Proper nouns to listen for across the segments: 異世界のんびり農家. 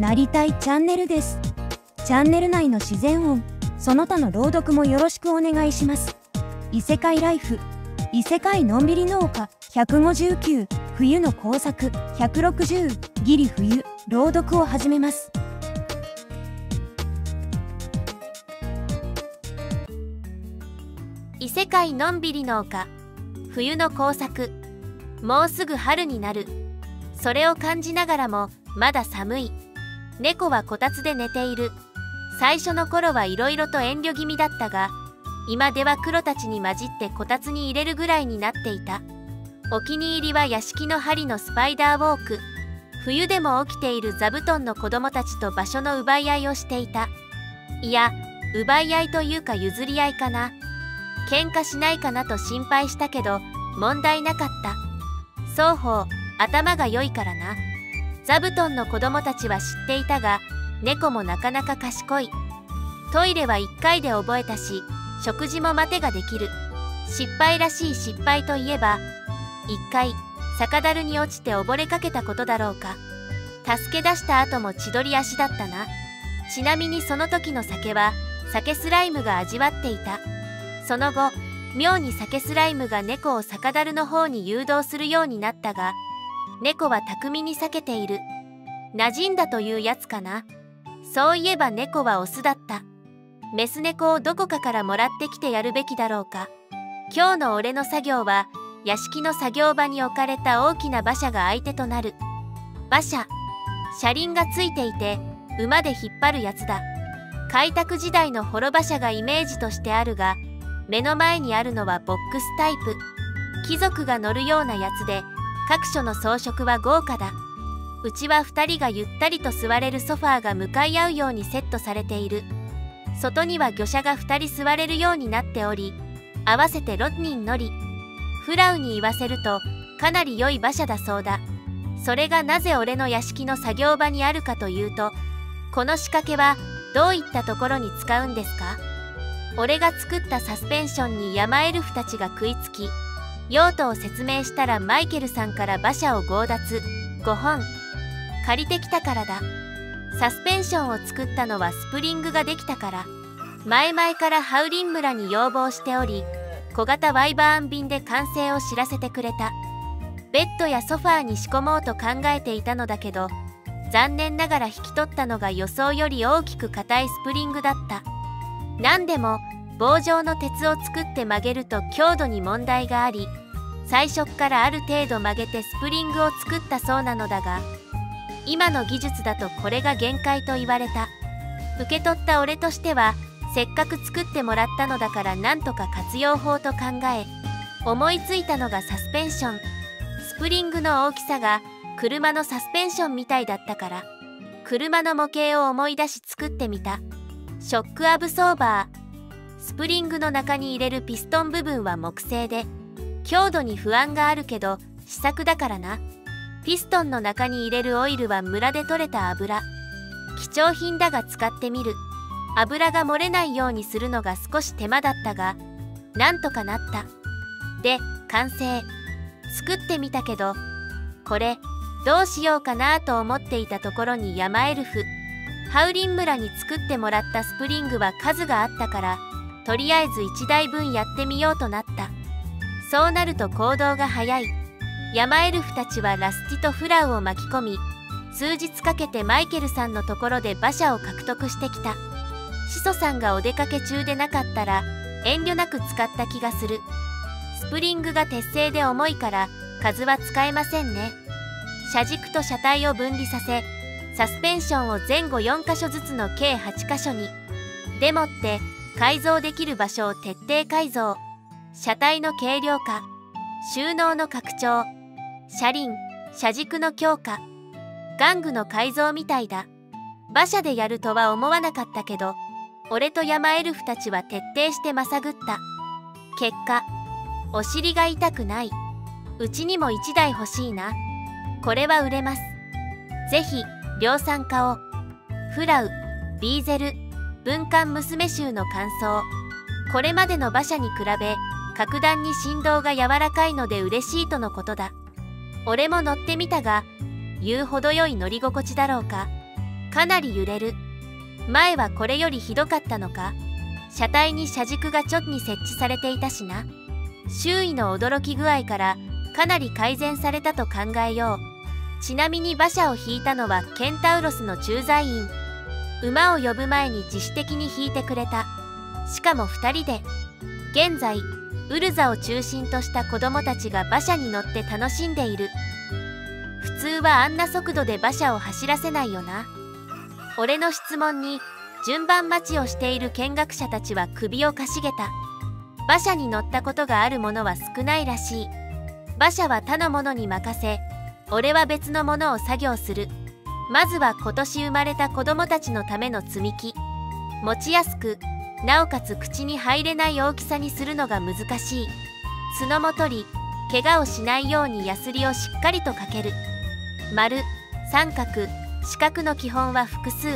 なりたいチャンネルです。チャンネル内の自然音、その他の朗読もよろしくお願いします。異世界ライフ、異世界のんびり農家159、冬の工作160、ギリ冬、朗読を始めます。異世界のんびり農家冬の工作。もうすぐ春になる。それを感じながらもまだ寒い。猫はこたつで寝ている。最初の頃はいろいろと遠慮気味だったが、今では黒たちに混じってこたつに入れるぐらいになっていた。お気に入りは屋敷の針のスパイダーウォーク。冬でも起きている座布団の子供たちと場所の奪い合いをしていた。いや、奪い合いというか譲り合いかな。喧嘩しないかなと心配したけど、問題なかった。双方、頭が良いからな。座布団の子供たちは知っていたが、猫もなかなか賢い。トイレは1回で覚えたし、食事も待てができる。失敗らしい失敗といえば、1回、酒樽に落ちて溺れかけたことだろうか。助け出した後も千鳥足だったな。ちなみにその時の酒は、酒スライムが味わっていた。その後、妙に酒スライムが猫を酒樽の方に誘導するようになったが、猫は巧みに避けている。馴染んだというやつかな。そういえば猫はオスだった。メス猫をどこかからもらってきてやるべきだろうか。今日の俺の作業は、屋敷の作業場に置かれた大きな馬車が相手となる。馬車。車輪がついていて、馬で引っ張るやつだ。開拓時代の幌馬車がイメージとしてあるが、目の前にあるのはボックスタイプ。貴族が乗るようなやつで、各所の装飾は豪華だ。うちは2人がゆったりと座れるソファーが向かい合うようにセットされている。外には御車が2人座れるようになっており、合わせて6人乗り。フラウに言わせるとかなり良い馬車だそうだ。それがなぜ俺の屋敷の作業場にあるかというと、この仕掛けはどういったところに使うんですか？俺が作ったサスペンションに山エルフたちが食いつき、用途を説明したらマイケルさんから馬車を強奪5本借りてきたからだ。サスペンションを作ったのはスプリングができたから。前々からハウリン村に要望しており、小型ワイバーン便で完成を知らせてくれた。ベッドやソファーに仕込もうと考えていたのだけど、残念ながら引き取ったのが予想より大きく硬いスプリングだった。何でも棒状の鉄を作って曲げると強度に問題があり、最初からある程度曲げてスプリングを作ったそうなのだが、今の技術だとこれが限界と言われた。受け取った俺としては、せっかく作ってもらったのだからなんとか活用法と考え、思いついたのがサスペンション。スプリングの大きさが車のサスペンションみたいだったから、車の模型を思い出し作ってみた。ショックアブソーバー。スプリングの中に入れるピストン部分は木製で、強度に不安があるけど試作だからな。ピストンの中に入れるオイルは村で採れた油。貴重品だが使ってみる。油が漏れないようにするのが少し手間だったが、なんとかなった。で、完成。作ってみたけど、これどうしようかなと思っていたところに山エルフ。ハウリン村に作ってもらったスプリングは数があったから、とりあえず1台分やってみようとなった。そうなると行動が早い。山エルフたちはラスティとフラウを巻き込み、数日かけてマイケルさんのところで馬車を獲得してきた。始祖さんがお出かけ中でなかったら遠慮なく使った気がする。スプリングが鉄製で重いから数は使えませんね。車軸と車体を分離させ、サスペンションを前後4箇所ずつの計8箇所に。でもって改造できる場所を徹底改造。車体の軽量化、収納の拡張、車輪、車軸の強化、玩具の改造みたいだ。馬車でやるとは思わなかったけど、俺と山エルフたちは徹底してまさぐった。結果、お尻が痛くない。うちにも1台欲しいな。これは売れます。ぜひ、量産化を。フラウ、ビーゼル、文官娘衆の感想。これまでの馬車に比べ、格段に振動が柔らかいので嬉しいとのことだ。俺も乗ってみたが、言うほど良い乗り心地だろうか。かなり揺れる。前はこれよりひどかったのか、車体に車軸がちょっに設置されていたしな。周囲の驚き具合からかなり改善されたと考えよう。ちなみに馬車を引いたのはケンタウロスの駐在員。馬を呼ぶ前に自主的に引いてくれた。しかも2人で。現在ウルザを中心とした子供たちが馬車に乗って楽しんでいる。普通はあんな速度で馬車を走らせないよな。俺の質問に順番待ちをしている見学者たちは首をかしげた。馬車に乗ったことがあるものは少ないらしい。馬車は他のものに任せ、俺は別のものを作業する。まずは今年生まれた子供たちのための積み木。持ちやすく、なおかつ口に入れない大きさにするのが難しい。角も取り、怪我をしないようにヤスリをしっかりとかける。丸、三角、四角の基本は複数。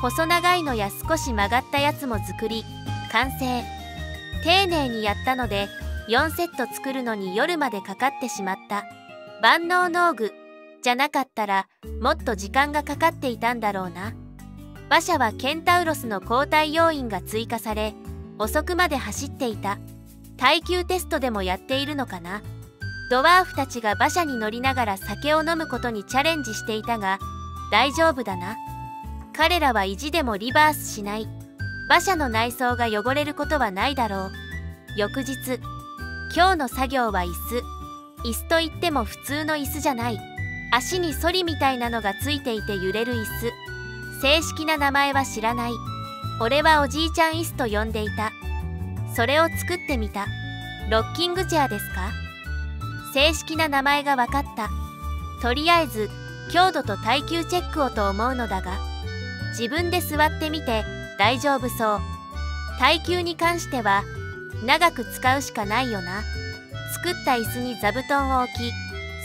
細長いのや少し曲がったやつも作り、完成。丁寧にやったので、4セット作るのに夜までかかってしまった。万能農具じゃなかったら、もっと時間がかかっていたんだろうな。馬車はケンタウロスの交代要員が追加され、遅くまで走っていた。耐久テストでもやっているのかな。ドワーフたちが馬車に乗りながら酒を飲むことにチャレンジしていたが、大丈夫だな。彼らは意地でもリバースしない。馬車の内装が汚れることはないだろう。翌日、今日の作業は椅子。椅子といっても普通の椅子じゃない。足にソリみたいなのがついていて揺れる椅子。正式な名前は知らない。俺はおじいちゃん椅子と呼んでいた。それを作ってみた。ロッキングチェアですか？正式な名前が分かった。とりあえず、強度と耐久チェックをと思うのだが、自分で座ってみて大丈夫そう。耐久に関しては、長く使うしかないよな。作った椅子に座布団を置き、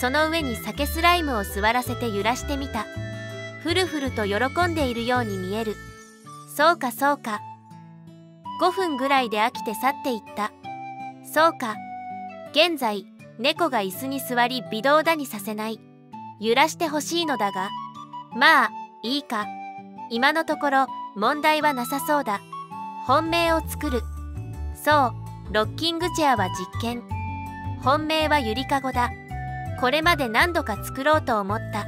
その上に酒スライムを座らせて揺らしてみた。ふるふると喜んでいるように見える。そうかそうか。5分ぐらいで飽きて去っていった。そうか。現在、猫が椅子に座り微動だにさせない。揺らしてほしいのだが。まあ、いいか。今のところ問題はなさそうだ。本命を作る。そう、ロッキングチェアは実験。本命はゆりかごだ。これまで何度か作ろうと思った。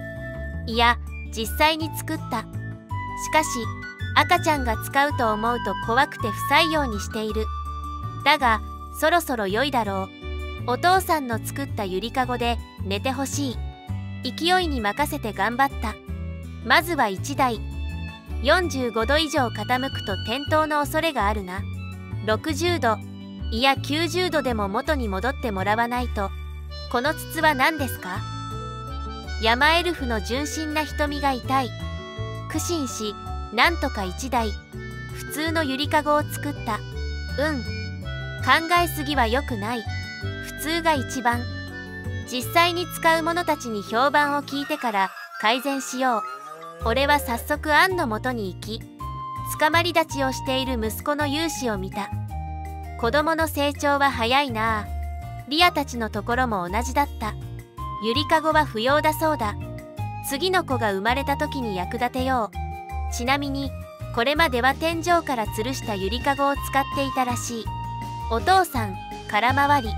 いや、実際に作った。しかし、赤ちゃんが使うと思うと怖くて不採用にしている。だが、そろそろ良いだろう。お父さんの作ったゆりかごで寝てほしい。勢いに任せて頑張った。まずは1台。45度以上傾くと転倒の恐れがあるな。60度、いや90度でも元に戻ってもらわないと。この筒は何ですか？山エルフの純真な瞳が痛い。苦心し、なんとか1台、普通のゆりかごを作った。うん。考えすぎは良くない。普通が一番。実際に使う者たちに評判を聞いてから改善しよう。俺は早速アンのもとに行き、捕まり立ちをしている息子の勇姿を見た。子供の成長は早いなあ。リアたちのところも同じだった。ゆりかごは不要だそうだ。次の子が生まれた時に役立てよう。ちなみに、これまでは天井から吊るしたゆりかごを使っていたらしい。お父さん、空回り。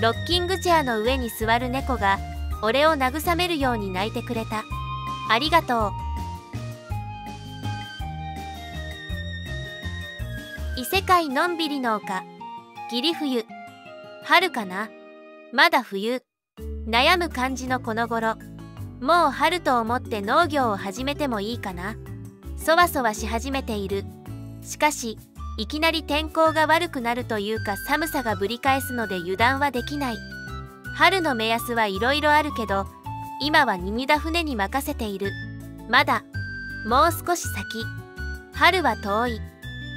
ロッキングチェアの上に座る猫が、俺を慰めるように泣いてくれた。ありがとう。異世界のんびり農家。ギリ冬。春かな？まだ冬。悩む感じのこの頃、もう春と思って農業を始めてもいいかな。そわそわし始めている。しかし、いきなり天候が悪くなるというか寒さがぶり返すので油断はできない。春の目安はいろいろあるけど、今は賑だ船に任せている。まだ、もう少し先。春は遠い。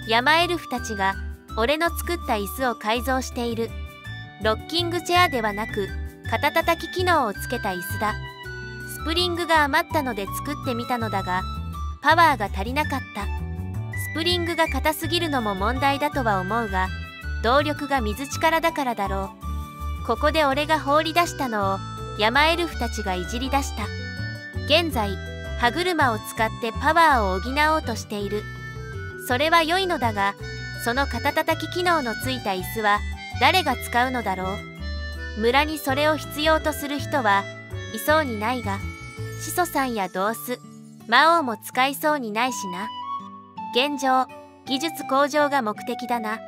山エルフたちが俺の作った椅子を改造している。ロッキングチェアではなく、肩たたき機能をつけた椅子だ。スプリングが余ったので作ってみたのだが、パワーが足りなかった。スプリングが硬すぎるのも問題だとは思うが、動力が水力だからだろう。ここで俺が放り出したのを山エルフたちがいじり出した。現在、歯車を使ってパワーを補おうとしている。それは良いのだが、その肩たたき機能のついた椅子は誰が使うのだろう。村にそれを必要とする人はいそうにないが、始祖さんやドース魔王も使いそうにないしな。現状技術向上が目的だな。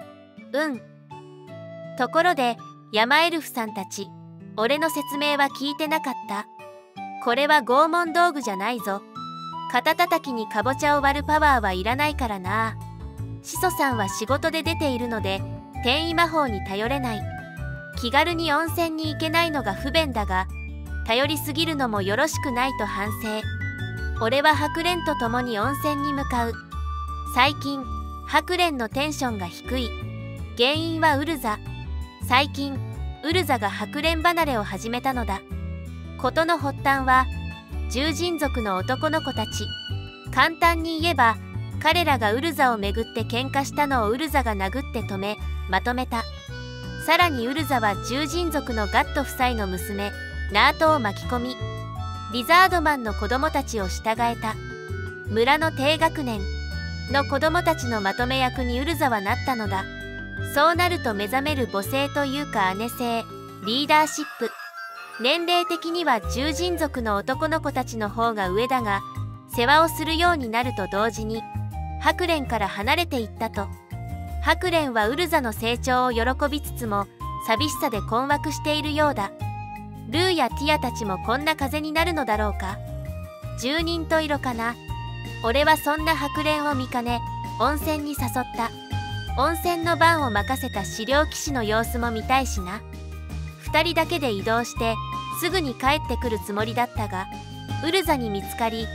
うん。ところで山エルフさんたち、俺の説明は聞いてなかった。これは拷問道具じゃないぞ。肩たたきにかぼちゃを割るパワーはいらないからな。始祖さんは仕事で出ているので転移魔法に頼れない。気軽に温泉に行けないのが不便だが、頼りすぎるのもよろしくないと反省。俺は白蓮と共に温泉に向かう。最近白蓮のテンションが低い。原因はウルザ。最近ウルザが白蓮離れを始めたのだ。事の発端は獣人族の男の子たち。簡単に言えば彼らがウルザをめぐって喧嘩したのをウルザが殴って止めまとめた。さらにウルザは獣人族のガット夫妻の娘ナートを巻き込み、リザードマンの子供たちを従えた。村の低学年の子供たちのまとめ役にウルザはなったのだ。そうなると目覚める母性というか姉性、リーダーシップ。年齢的には獣人族の男の子たちの方が上だが、世話をするようになると同時に白蓮から離れていったと。白蓮はウルザの成長を喜びつつも寂しさで困惑しているようだ。ルーやティアたちもこんな風になるのだろうか。十人十色かな。俺はそんな白蓮を見かね温泉に誘った。温泉の番を任せた資料騎士の様子も見たいしな。2人だけで移動してすぐに帰ってくるつもりだったが、ウルザに見つかり、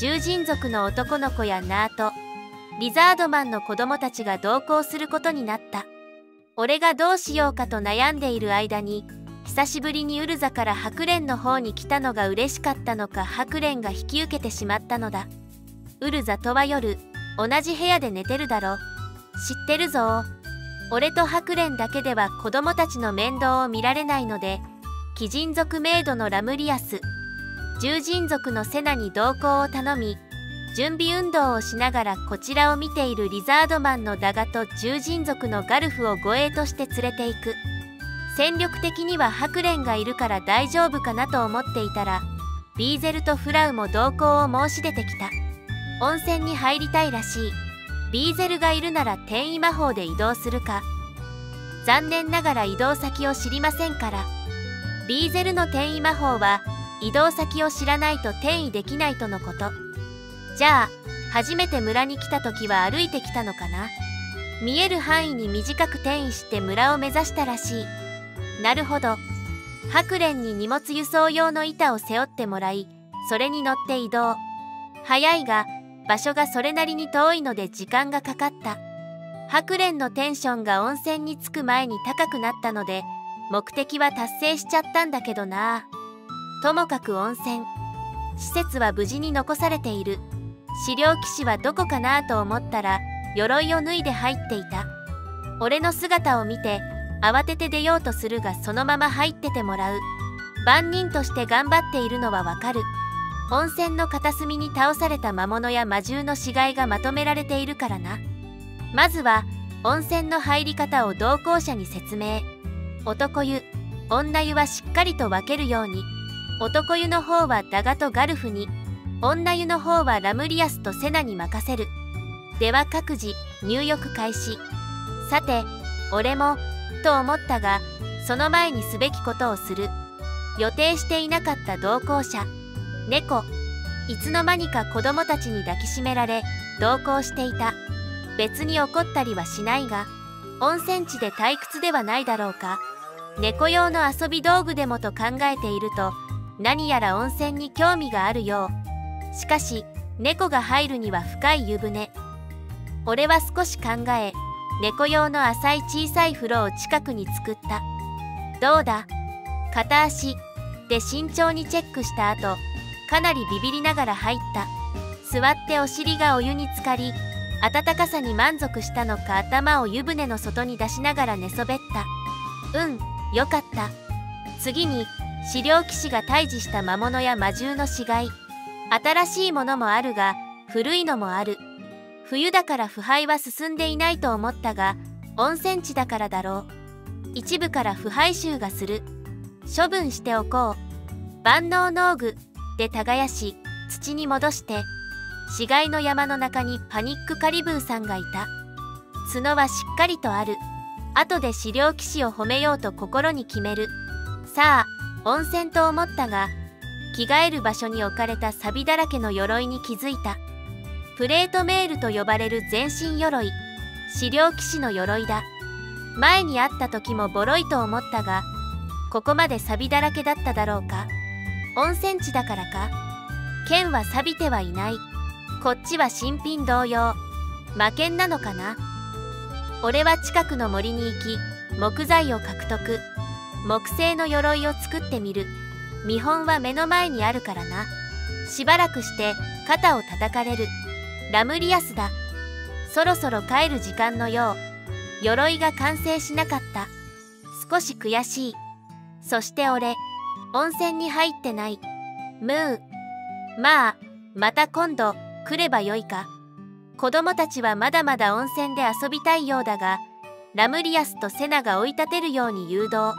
獣人族の男の子やナート、リザードマンの子供たちが同行することになった。俺がどうしようかと悩んでいる間に、久しぶりにウルザから白蓮の方に来たのが嬉しかったのか、白蓮が引き受けてしまったのだ。ウルザとは夜同じ部屋で寝てるだろ。知ってるぞ。俺と白蓮だけでは子供たちの面倒を見られないので、鬼人族メイドのラムリアス、獣人族のセナに同行を頼み、準備運動をしながらこちらを見ているリザードマンのダガと獣人族のガルフを護衛として連れていく。戦力的には白蓮がいるから大丈夫かなと思っていたら、ビーゼルとフラウも同行を申し出てきた。温泉に入りたいらしい。ビーゼルがいるなら転移魔法で移動するか。残念ながら移動先を知りませんから。ビーゼルの転移魔法は移動先を知らないと転移できないとのこと。じゃあ初めて村に来た時は歩いてきたのかな。見える範囲に短く転移して村を目指したらしい。なるほど。白蓮に荷物輸送用の板を背負ってもらい、それに乗って移動。早いが場所がそれなりに遠いので時間がかかった。白蓮のテンションが温泉に着く前に高くなったので、目的は達成しちゃったんだけどな。ともかく温泉施設は無事に残されている。資料騎士はどこかなと思ったら、鎧を脱いで入っていた。俺の姿を見て慌てて出ようとするが、そのまま入っててもらう。番人として頑張っているのはわかる。温泉の片隅に倒された魔物や魔獣の死骸がまとめられているからな。まずは温泉の入り方を同行者に説明。男湯女湯はしっかりと分けるように。男湯の方はダガとガルフに、女湯の方はラムリアスとセナに任せる。では各自入浴開始。さて俺もと思ったが、その前にすべきことをする。予定していなかった同行者猫、いつの間にか子供たちに抱きしめられ同行していた。別に怒ったりはしないが、温泉地で退屈ではないだろうか。猫用の遊び道具でもと考えていると、何やら温泉に興味があるよう。しかし猫が入るには深い湯船。俺は少し考え、猫用の浅い小さい風呂を近くに作った。どうだ。片足で慎重にチェックした後、かなりビビりながら入った。座ってお尻がお湯に浸かり、温かさに満足したのか、頭を湯船の外に出しながら寝そべった。うん、よかった。次に資料騎士が退治した魔物や魔獣の死骸、新しいものもあるが古いのもある。冬だから腐敗は進んでいないと思ったが、温泉地だからだろう。一部から腐敗臭がする。処分しておこう。万能農具で耕し、土に戻して。死骸の山の中にパニックカリブーさんがいた。角はしっかりとある。後で狩猟騎士を褒めようと心に決める。さあ、温泉と思ったが、着替える場所に置かれた錆だらけの鎧に気づいた。プレートメールと呼ばれる全身鎧。狩猟騎士の鎧だ。前に会った時もボロいと思ったが、ここまで錆だらけだっただろうか。温泉地だからか。剣は錆びてはいない。こっちは新品同様。魔剣なのかな。俺は近くの森に行き、木材を獲得。木製の鎧を作ってみる。見本は目の前にあるからな。しばらくして肩を叩かれる。ラムリアスだ。そろそろ帰る時間のよう。鎧が完成しなかった。少し悔しい。そして俺、温泉に入ってない。ムー。まあ、また今度来ればよいか。子供たちはまだまだ温泉で遊びたいようだが、ラムリアスとセナが追い立てるように誘導。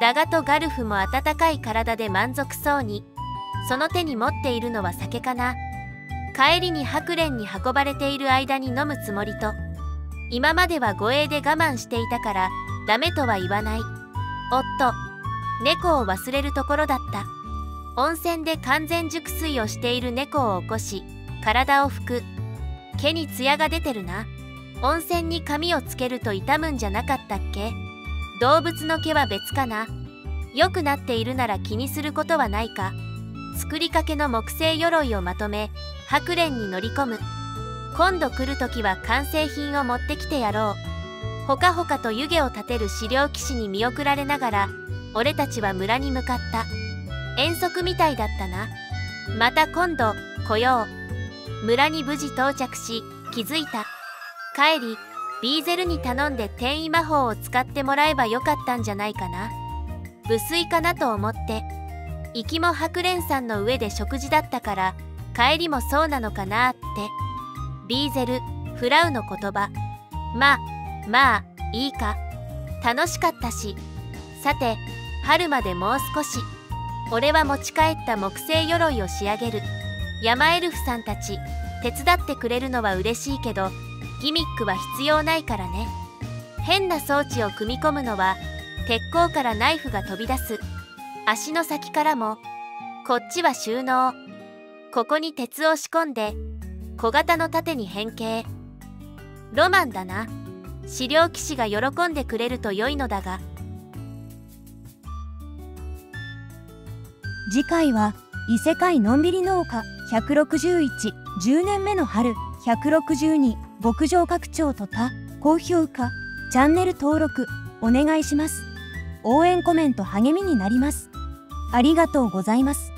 ダガとガルフも温かい体で満足そうに。その手に持っているのは酒かな。帰りに白蓮に運ばれている間に飲むつもりと。今までは護衛で我慢していたからダメとは言わない。おっと、猫を忘れるところだった。温泉で完全熟睡をしている猫を起こし、体を拭く。毛に艶が出てるな。温泉に髪をつけると傷むんじゃなかったっけ。動物の毛は別かな。良くなっているなら気にすることはないか。作りかけの木製鎧をまとめ、白蓮に乗り込む。今度来るときは完成品を持ってきてやろう。ほかほかと湯気を立てる狩猟騎士に見送られながら、俺たちは村に向かった。遠足みたいだったな。また今度、来よう。村に無事到着し、気づいた。帰り、ビーゼルに頼んで転移魔法を使ってもらえばよかったんじゃないかな。無粋かなと思って。行きも白蓮山の上で食事だったから、帰りもそうなのかなって。ビーゼル、フラウの言葉。まあ、いいか。楽しかったし。さて、春までもう少し。俺は持ち帰った木製鎧を仕上げる。山エルフさんたち、手伝ってくれるのは嬉しいけど、ギミックは必要ないからね。変な装置を組み込むのは、鉄鋼からナイフが飛び出す。足の先からも。こっちは収納。ここに鉄を仕込んで、小型の盾に変形。ロマンだな。狩猟騎士が喜んでくれると良いのだが。次回は、異世界のんびり農家161、10年目の春162。牧場拡張と他、高評価、チャンネル登録、お願いします。応援コメント励みになります。ありがとうございます。